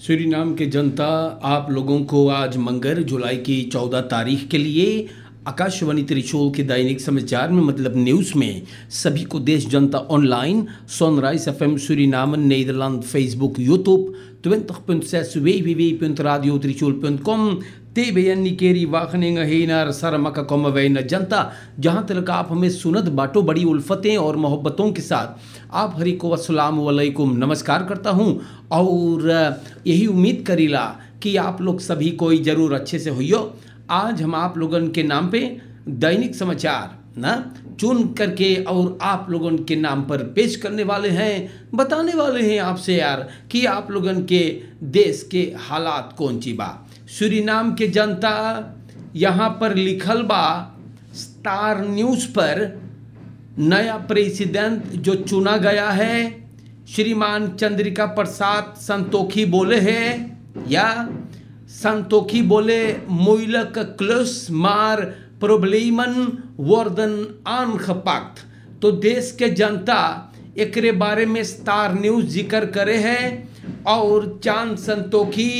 Suriname के जनता, आप लोगों को आज मंगल जुलाई की 14 तारीख के लिए आकाशवाणी त्रिशूल के दैनिक समाचार में मतलब न्यूज़ में सभी को देश जनता online Sunrise FM Suriname Netherland Facebook YouTube 20.6 www.radio3chul.com TBN केरी वाखनेंग हेनार सरमक कम वैन जनता, जहाँ तक आप हमें सुनत बाटो बड़ी उल्फतें और मोहब्बतों के साथ आप हरी को अस्सलाम वालेकुम नमस्कार करता हूँ और यही उम्मीद करीला कि आप लोग सभी कोई ज़रूर अच्छे से हुइयो। आज हम आप लोगन के नाम पे दैनिक समाचार ना चुन करके और आप लोगों के नाम पर पेश करने वाले हैं, बताने वाले हैं आपसे यार कि आप लोगों के देश के हालात कौन सी बा। सूरीनाम के जनता, यहाँ पर लिखल बा स्टार न्यूज़ पर, नया प्रेसिडेंट जो चुना गया है श्रीमान चंद्रिका प्रसाद संतोखी बोले हैं या संतोखी बोले मोइलक क्लस मार प्रॉब्लमन वर्दन आंख पाक्त। तो देश के जनता एकरे बारे में स्टार न्यूज़ जिक्र करे है और चांद संतोखी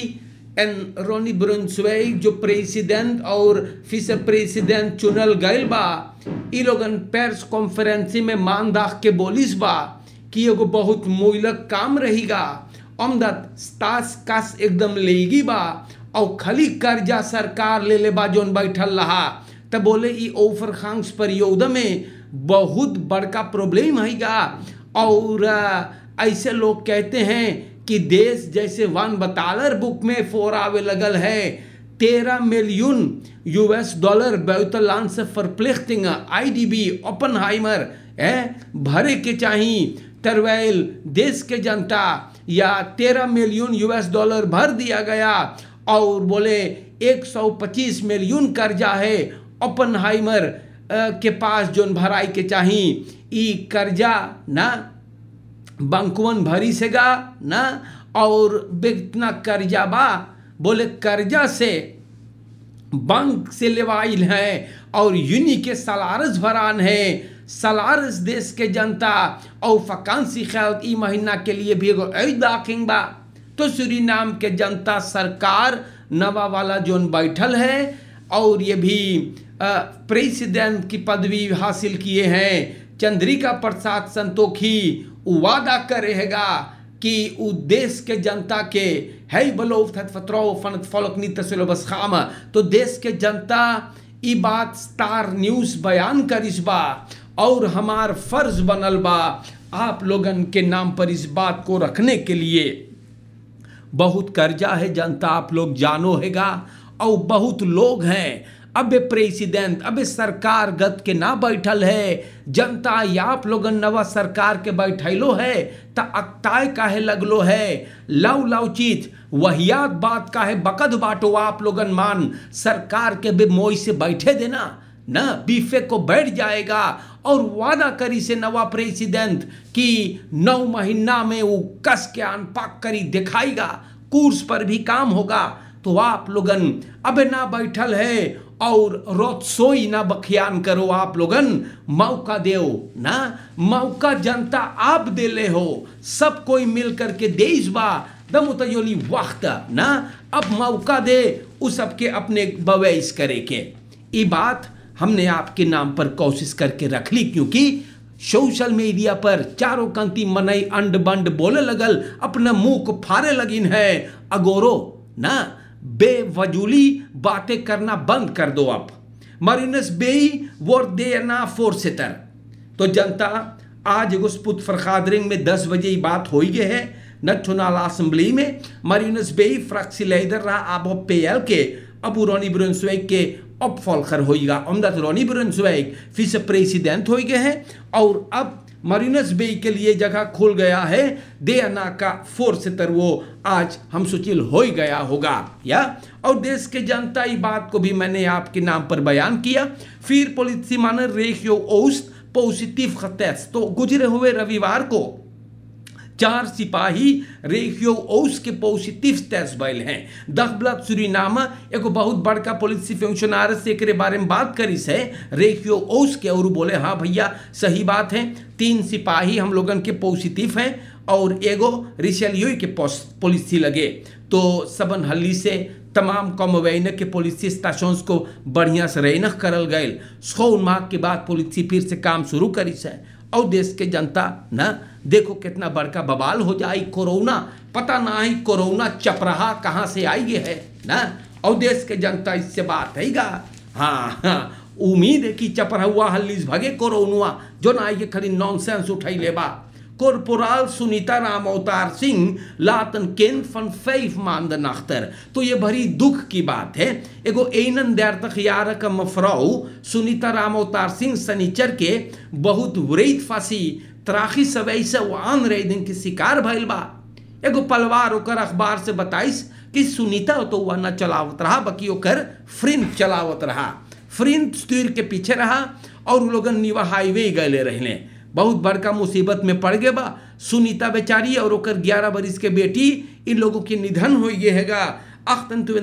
एन रोनी ब्रुन्सविक जो प्रेसिडेंट और फिस प्रेसिडेंट चुनल गए बा, इ लोगन प्रेस कॉन्फ्रेंसी में मान दाख के बोलिस बा कि एगो बहुत मोइलक काम रहेगा, अमदत स्टास कास एकदम लेगी बा और खाली कर्जा सरकार ले ले बा जोन बैठल रहा, तब बोले ये ओफर खांस परियोजना में बहुत बड़का प्रॉब्लम हैगा। और ऐसे लोग कहते हैं कि देश जैसे $1 बुक में 4 आवे लगल है, 13 मिलियन $US 72 से फरप्लिख्टिंग IDB ओपनहाइमर है भरे के चाहिए तरवेल देश के जनता, या $13 मिलियन भर दिया गया और बोले 125 मिलियन कर्जा है ओपनहाइमर के पास जोन भराई के चाहिए, ई कर्जा ना बैंकवन भरी सेगा ना। और इतना कर्जा बा बोले कर्जा से बैंक से लेवाइल है और यूनी के सलारस भरान है, सलारस देश के जनता और फकांसी ख्याल ई महीना के लिए भी दाखिंग बा। तो सूरीनाम के जनता, सरकार नवा वाला जोन बैठल है और ये भी प्रेसिडेंट की पदवी हासिल किए हैं चंद्रिका प्रसाद संतोखी, वादा करेगा कि उ देश के जनता के है बलोफत फतरो फनत फलक नीत सिलबस खाम। तो देश के जनता ई बात स्टार न्यूज़ बयान करिस बा और हमार फर्ज बनल बा आप लोगन के नाम पर इस बात को रखने के लिए। बहुत कर्जा है जनता, आप लोग जानो हैगा और बहुत लोग हैं, अबे प्रेसिडेंट अबे सरकार गत के ना बैठल है जनता, या आप लोगन नवा सरकार के बैठैलो है त अक्ताय काहे लगलो है, लव लव चीत वहियात बात काहे बकद बाटो आप लोगन मान, सरकार के बे मोई से बैठे देना ना, बीफे को बैठ जाएगा। और वादा करी से नवा प्रेसिडेंट कि 9 महीना में वो कस के अनपाक करी दिखाएगा, कोर्स पर भी काम होगा। तो आप लोगन अबे ना बैठल है और रोत सोई ना बखियान करो, आप लोगन मौका देव ना, मौका जनता आप दे ले हो, सब कोई मिल करके देश बा दमोतयोली वक्त ना, अब मौका दे उस सबके अपने बवेश करे के। ये बात हमने आपके नाम पर कोशिश करके रख ली, क्योंकि सोशल मीडिया पर चारों कंती मनई अंड बंड बोले लगल, अपना मुंह को फाड़े लगिन है अगोरो ना, बेवजूली बातें करना बंद कर दो आप। मरीनस बे वो देना फोर्सेतर। तो जनता आज गुस्पुत फरखादरिंग में 10 बजे बात हो गई है नेशनल असेंबली में, मरीनस बे फ्रक्सी लेदर रहा आबो पेल के अब रोनी ब्रुन्सविक के अब फॉलकर होगा, अमदत रोनी ब्रुन्सविक फिस प्रेसिडेंट हो गए हैं और अब मरीनस बे के लिए जगह खुल गया है देना का फोर्सेतर, वो आज हम सुचिल हो गया होगा या। और देश के जनता ही बात को भी मैंने आपके नाम पर बयान किया। फिर पोलिसी मान रेखियो औस्त पॉजिटिव खतेस, तो गुजरे हुए रविवार को 4 सिपाही रेखियो औस के पॉजिटिव टेस्ट बैल हैं। दखबलत सूरीनामा एगो बहुत बड़का पुलिस फंक्शनर से एकरे बारे में बात करिस है रेखियो औस के और बोले हाँ भैया सही बात है, 3 सिपाही हम लोगन के पॉजिटिव हैं और एगो रिशेलियू के पॉलिसी लगे तो सबन हल्ली से तमाम कॉमवेनक के पॉलिसी स्टेशंस को बढ़िया से रैनक करल गए। 6 माह के बाद पॉलिसी फिर से काम शुरू करी से और देश के जनता ना देखो कितना बड़का बवाल हो जाए। कोरोना पता ना है कोरोना चपराहा कहाँ से आई है ना, और देश के जनता इससे बात है गा। हाँ हाँ उम्मीद है कि चपरहुआ हल्लीस भगे कोरोनुआ जो ना ये खरी नॉनसेंस उठाई लेबा। कॉर्पोराल सुनीता राम अवतार सिंह लातन केन फन फैफ मांद नख्तर तो ये भरी दुख की बात है। एगो एनन देर तक यार का मफराऊ सुनीता राम अवतार सिंह सनीचर के बहुत वरीत फांसी त्राखी सवई से वान रेदिन के शिकार भइल बा। एगो पलवार होकर अखबार से बताइस कि सुनीता तो वह न चलावत रहा बकी होकर फ्रिंट चलावत रहा, फ्रिंट स्टीर के पीछे रहा और लोगन निवा हाईवे गए रहने। बहुत बड़का मुसीबत में पड़ गए बा सुनीता बेचारी और ओकर 11 बरिस के बेटी इन लोगों के निधन हो गए हैगा। 28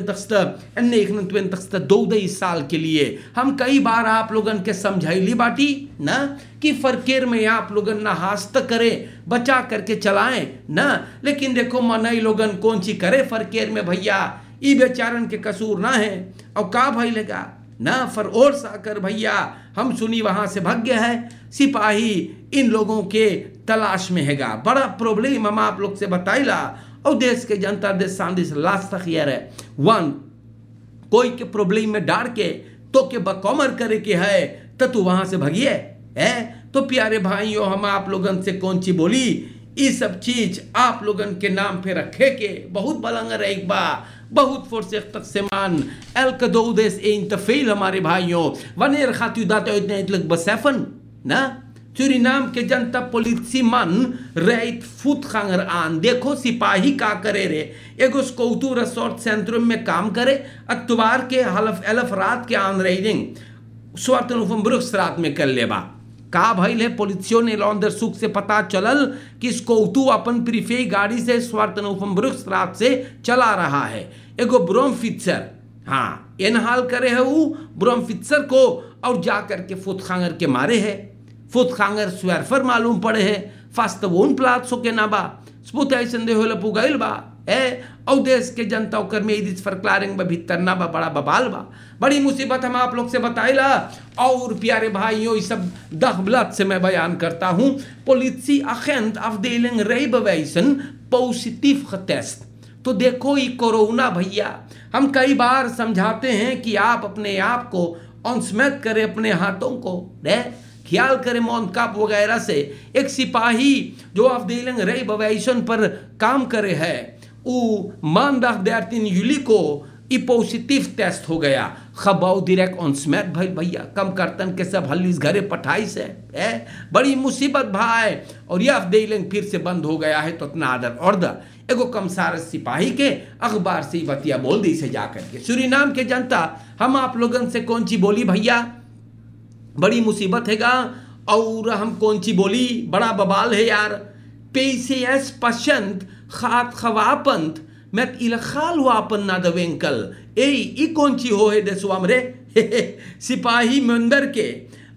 साल के लिए हम कई बार आप लोगन के समझाइली बाटी ना कि फरकेर में आप लोगन ना हास्त करे बचा करके चलाएं ना, लेकिन देखो मनई लोगन कौन सी करे फरकेर में भैया। ई बेचारन के कसूर ना है और का भाई लगा ना फर और साकर भैया हम सुनी वहाँ से भाग गया है। सिपाही इन लोगों के तलाश में हैगा। बड़ा प्रॉब्लम हम आप लोग से बताइला और देश के जनता देश सांदिश लास्ट तक यार है। वन कोई के प्रॉब्लम में डाल के तो के बकौमर करे के है तो तू वहाँ से भगिए है। तो प्यारे भाइयों हम आप लोगन से कौन सी बोली ये सब चीज आप लोगन के नाम पे रखे के बहुत बलंगर है एक बार बहुत फोर्सेख तक सेमान एल्कदोदेस इंतफेल हमारे भाइयों वनेर खातुदात इतने इतलक बसेफन ना सुरीनाम के जनता पॉलिसी मन रैत फुत खांगर आन। देखो सिपाही का करे रे एगो स्कौतू रिसोर्ट सेंटर में काम करे अक्टूबर के हलफ एलफ रात के आन रेडिंग स्वतंत्र रात में कर लेबा का भइल है। पोलिसियों ने लॉन्डर सुख से पता चलल कि स्कौतू अपन प्रीफे गाड़ी से स्वार्थनोफम्ब्रुक्स रात से चला रहा है। एगो ब्रोमफिसर हाँ एनहाल करे है वो ब्रोमफिसर को और जा करके फुतखांगर के मारे है। फुतखांगर स्वेरफर मालूम पड़े है फास्त वोन प्लासो के नाबा स्पूत संदेह लपू गैल बा और देश के जनता कर में इस फरकलारिंग भीतर ना बा बड़ा बबाल बा बड़ी मुसीबत हम आप लोग से बताइला। और प्यारे भाइयों इस सब दखलत से मैं बयान करता हूँ। पोलिसी अखेंट अफदेलिंग रेबवैसन पॉजिटिव टेस्ट तो देखो ये कोरोना भैया हम कई बार समझाते हैं कि आप अपने आप को ऑनस्मेट करें अपने हाथों को ख्याल करें मौन काप वगैरह से। एक सिपाही जो अफदेलिंग रेबवैसन पर काम करे है मानदाख दयारतीन यूली को ई पॉजिटिव टेस्ट हो गया। खबाऊ डायरेक्ट ऑन स्मैट भाई भैया कम करतन के सब हल्लीस घरे पठाई से है बड़ी मुसीबत भाई। और यह अफदेलिंग फिर से बंद हो गया है तो इतना आदर और एगो कमसार सिपाही के अखबार से बतिया बोल दी से जा करके। सुरीनाम के जनता हम आप लोगन से कौन सी बोली भैया बड़ी मुसीबत हैगा और हम कौन सी बोली बड़ा बबाल है यार। पेशेस पसंद खात खवापंत मैत इलखाल वापन ना दवेंकल ए कौन सी हो है देसवाम रे सिपाही मंदर के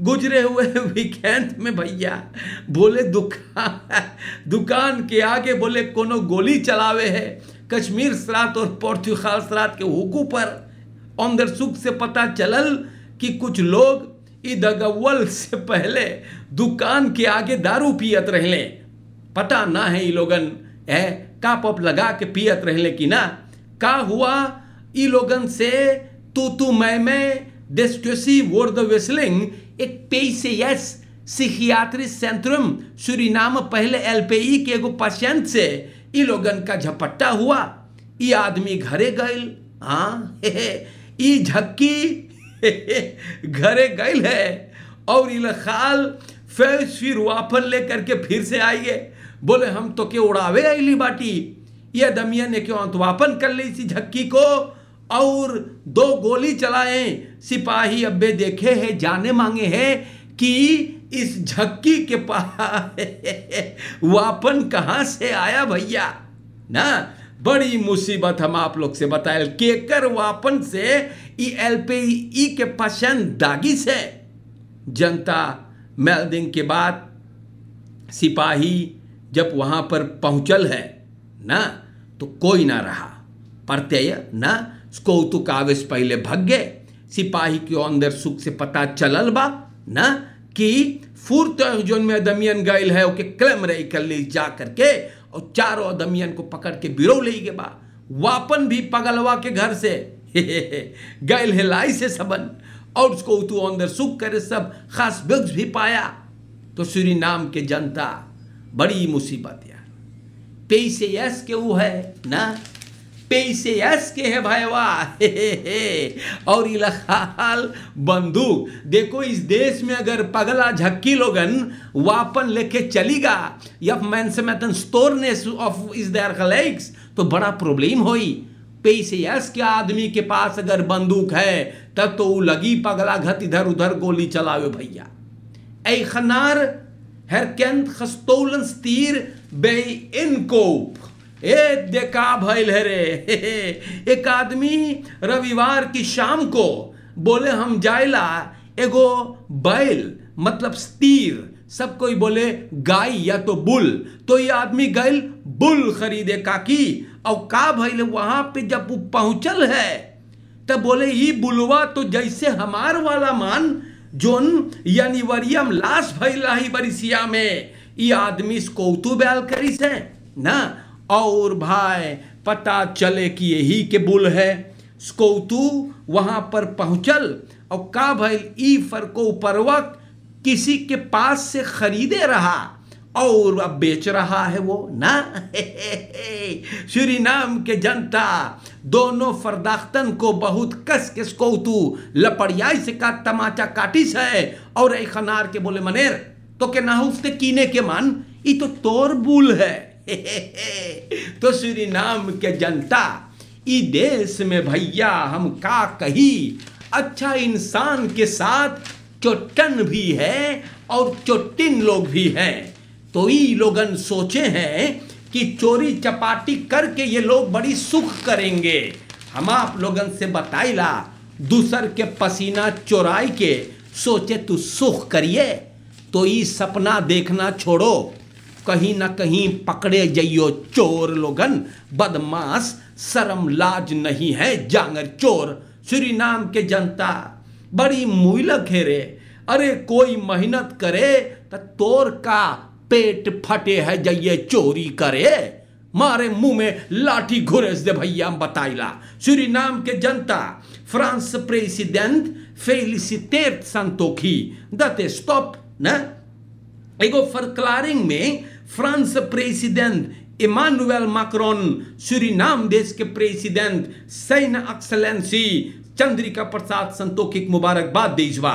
गुजरे हुए वीकेंड में भैया बोले दुकान के आगे बोले कोनो गोली चलावे है कश्मीर सरात और पोर्तुगाल सरात के हुकू पर अंदर सुख से पता चलल कि कुछ लोग ई दगवल से पहले दुकान के आगे दारू पियत रहले। पता ना है ये लोगन का पप लगा के पियत रहले कि ना का हुआ ई लोगन से तू मैं देस्ट्यूसी वोर द वेस्लिंग एक पेसेस सिखियात्री सेंट्रम सुरीनाम पहले एलपीई के एगो पेशेंट से ई लोगन का झपट्टा हुआ। ई आदमी घरे गए हाँ ई झक्की घरे गए है और इलखाल फिर वापन ले करके फिर से आइए बोले हम तो के उड़ावे आईली बाटी। यह दमिया ने क्यों अंतवापन कर ली इसी झक्की को और 2 गोली चलाएं। सिपाही अब्बे देखे हैं जाने मांगे हैं कि इस झक्की के पास वापन कहाँ से आया भैया ना बड़ी मुसीबत हम आप लोग से बताए। केकर वापन से ई एलपीई के पसंद दागी से जनता मेल्डिंग के बाद सिपाही जब वहाँ पर पहुँचल है ना तो कोई ना रहा, प्रत्यय न कौतुक आवेश पहले भग्गे सिपाही के अंदर सुख से पता चलल बा न कि फुर्त जोन में दमियन गैल है ओके क्लेम रही कल जा करके और चारों दमियन को पकड़ के बिरो ले गे बा वापन भी पगलवा के घर से गैल है लाई से सबन और उसको उतु अंदर सुख करे सब खास बिक्स भी पाया। तो सूरीनाम के जनता बड़ी मुसीबत यार, पेश यस के वो है ना, पैसे यस के है भाईवा और इलाहाल बंदूक। देखो इस देश में अगर पगला झक्की लोगन वापन लेके चलीगा या मैं से मतन स्टोरनेस ऑफ इस देयर कलेक्स तो बड़ा प्रॉब्लम होई। पैसे यस के आदमी के पास अगर बंदूक है तब तो वो लगी पगला घत इधर उधर गोली चलावे भैया। ऐ खनार herkent gestolen stier bij inkoop। ए देखा भैल है रे, एक आदमी रविवार की शाम को बोले हम जायला एगो बैल मतलब स्तीर, सब कोई बोले गाय या तो बुल, तो ये आदमी गैल बुल खरीदे काकी और का भैल वहाँ पे जब वो पहुँचल है तब बोले ये बुलवा तो जैसे हमार वाला मान जोन यानी वरियम लाश भैला ही बरिसिया में ये आदमी स्कोतु बैल करिस है ना और भाई पता चले कि यही के बुल है। स्कोतु वहाँ पर पहुँचल और का भैल ई फरको पर्वक किसी के पास से खरीदे रहा और अब बेच रहा है वो ना। सूरीनाम के जनता दोनों फरदाख्तन को बहुत कस के स्कोतू लपड़ियाई से का तमाचा काटिस है और एक खनार के बोले मनेर तो के नाहुफ्ते कीने के मान ये तो तोर बुल है। तो सूरीनाम के जनता ई देश में भैया हम का कही, अच्छा इंसान के साथ चोटन भी है और चोटिन लोग भी हैं। तो ये लोगन सोचे हैं कि चोरी चपाटी करके ये लोग बड़ी सुख करेंगे। हम आप लोगन से बताइला दूसर के पसीना चोराई के सोचे तू सुख करिए, तो ये सपना देखना छोड़ो, कहीं ना कहीं पकड़े जाइयो। चोर लोगन बदमाश, शर्म लाज नहीं है जांगर चोर। सूरीनाम के जनता बड़ी मुइलक है रे, अरे कोई मेहनत करे तो तोर का पेट फटे है जाइए चोरी करे, मारे मुंह में लाठी घुरेस दे भैया बताइला। सूरीनाम के जनता फ्रांस प्रेसिडेंट फेलिसिटेट संतोखी दते स्टॉप न एगो फरक्लारिंग में France president Emmanuel Macron Suriname देश के प्रेसिडेंट सैन एक्सलेंसी चंद्रिका प्रसाद संतोखी मुबारकबाद दीजवा।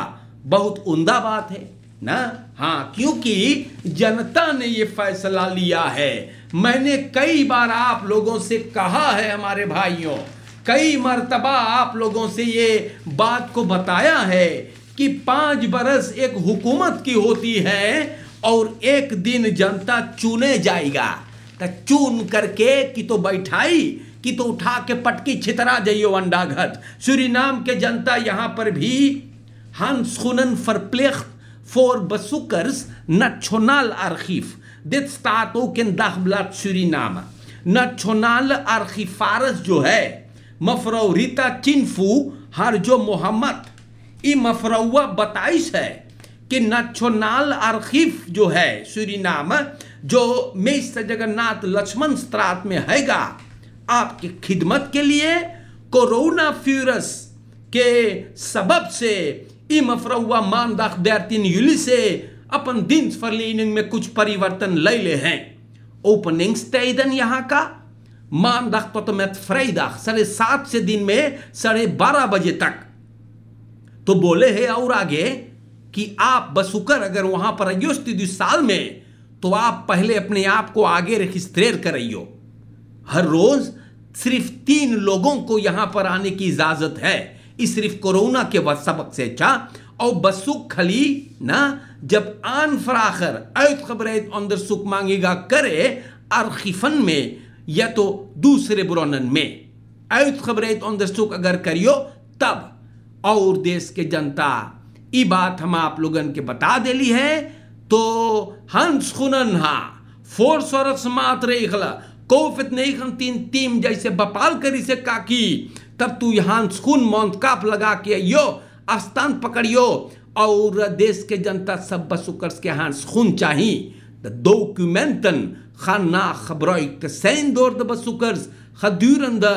बहुत उमदा बात है ना, हाँ, क्योंकि जनता ने ये फैसला लिया है। मैंने कई बार आप लोगों से कहा है हमारे भाइयों, कई मर्तबा आप लोगों से ये बात को बताया है कि 5 बरस एक हुकूमत की होती है और एक दिन जनता चुने जाएगा, तो चुन करके कि तो बैठाई कि तो उठा के पटकी छितरा जाइयो अंडा घट। सूरीनाम के जनता यहाँ पर भी Hans schoenen verplicht voor bezoekers Nationaal Archief. Dit staat ook in Dagblad Suriname. Nationale archivaris जो है मफरौ रीता चिनफू हारजो मोहम्मद, ये मफरौआ बताइश है कि नेशनल आर्खीफ जो है सूरीनाम जो मेस्टर जगन्नाथ लक्ष्मण स्त्रात में हैगा आपकी खिदमत के लिए कोरोना वायरस के सबब से ई मफरौआ मानदाख 13 जुलाई से अपन दिन फरलीनिंग में कुछ परिवर्तन ले ले हैं। ओपनिंगस्टेडन यहाँ का मानदाख तो मत फ्राइडाख 7:30 से दिन में 12:30 बजे तक। तो बोले है और आगे कि आप बसुकर अगर वहाँ पर आइयो साल में तो आप पहले अपने आप को आगे रजिस्ट्रेर कराइयो। हर रोज सिर्फ 3 लोगों को यहाँ पर आने की इजाज़त है, इस सिर्फ कोरोना के वह सबक से अच्छा और बसुक खली ना जब आन फराखर ऐत खबरेत अंदर सुख मांगेगा करे आर्खिफन में या तो दूसरे बुरोनन में ऐत खबरेत अंदर सुख अगर करियो तब। और देश के जनता ये बात हम आप लोगन के बता देली है, तो हंस खुनन हा 4 sorok मात्र इखला कोफित नहीं खन तीन टीम जैसे बपाल करी से काकी तब तू यहाँ खून मौत काप लगा के यो आस्थान पकड़ियो और देश के जनता सब बसुकर्स के हांस खून चाहिए डॉक्यूमेंटन खाना खबरोई तसेन दौर द बसुकर्स gedurende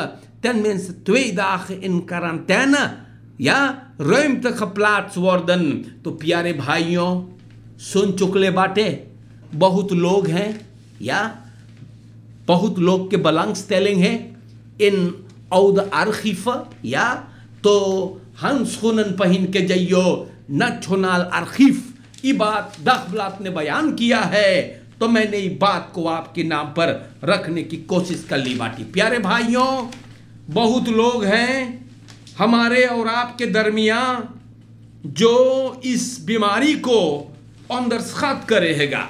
ten minste 2 dagen in quarantaine या ruimte geplaatst worden। तो प्यारे भाइयों सुन चुकले बाटे, बहुत लोग हैं या बहुत लोग के बलांस टेलिंग है इन औद आर्खीफ या तो हंस खुनन पहन के जइयो नेशनल आर्खीफ ये बात दखबलात ने बयान किया है, तो मैंने ये बात को आपके नाम पर रखने की कोशिश कर ली बाटी। प्यारे भाइयों बहुत लोग हैं हमारे और आपके दरमियान जो इस बीमारी को अंदरस्खात करेगा,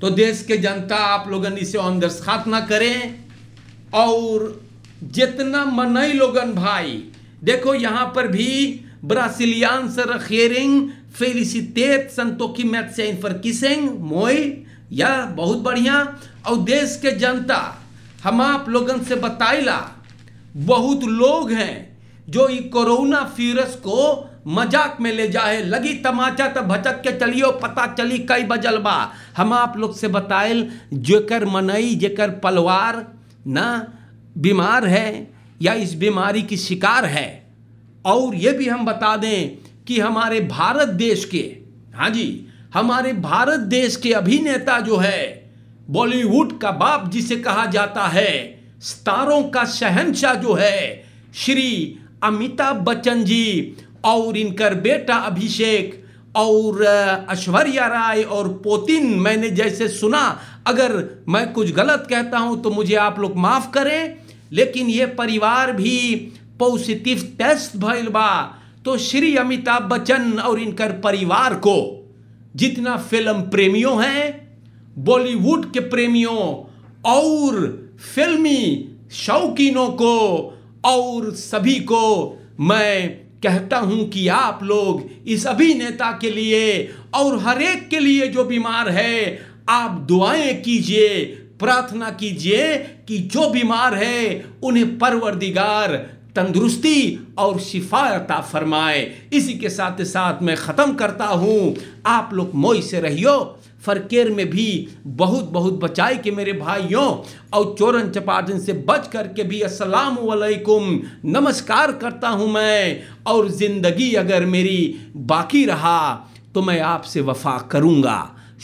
तो देश के जनता आप लोगन इसे अंदरस्खात ना करें और जितना मनई लोगन भाई देखो यहाँ पर भी ब्रासिलियान से रखेरिंग फेलिसिटेट संतोखी मैच से इनफर किसिंग मोई या बहुत बढ़िया। और देश के जनता हम आप लोगन से बताइला बहुत लोग हैं जो ये कोरोना वायरस को मजाक में ले जाए लगी तमाचा तब भचक के चलियो पता चली कई बजलबा। हम आप लोग से बताइल जेकर मनई जेकर पलवार ना बीमार है या इस बीमारी की शिकार है, और ये भी हम बता दें कि हमारे भारत देश के हाँ जी हमारे भारत देश के अभिनेता जो है बॉलीवुड का बाप जिसे कहा जाता है स्टारों का शहंशाह जो है श्री अमिताभ बच्चन जी और इनकर बेटा अभिषेक और ऐश्वर्या राय और पोतिन, मैंने जैसे सुना अगर मैं कुछ गलत कहता हूं तो मुझे आप लोग माफ़ करें, लेकिन ये परिवार भी पॉजिटिव टेस्ट भइल बा। तो श्री अमिताभ बच्चन और इनकर परिवार को जितना फिल्म प्रेमियों हैं बॉलीवुड के प्रेमियों और फिल्मी शौकीनों को और सभी को मैं कहता हूं कि आप लोग इस अभिनेता के लिए और हर एक के लिए जो बीमार है आप दुआएं कीजिए, प्रार्थना कीजिए कि जो बीमार है उन्हें परवरदिगार तंदुरुस्ती और शिफा अता फरमाए। इसी के साथ साथ मैं ख़त्म करता हूं, आप लोग मोई से रहियो, फरकेर में भी बहुत बहुत बचाए के मेरे भाइयों और चोरन चपाटन से बच कर के भी अस्सलाम वालेकुम नमस्कार करता हूं मैं, और ज़िंदगी अगर मेरी बाकी रहा तो मैं आपसे वफा करूंगा।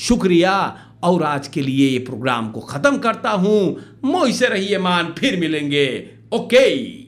शुक्रिया, और आज के लिए ये प्रोग्राम को ख़त्म करता हूं। मोई से रहिए मान, फिर मिलेंगे। ओके।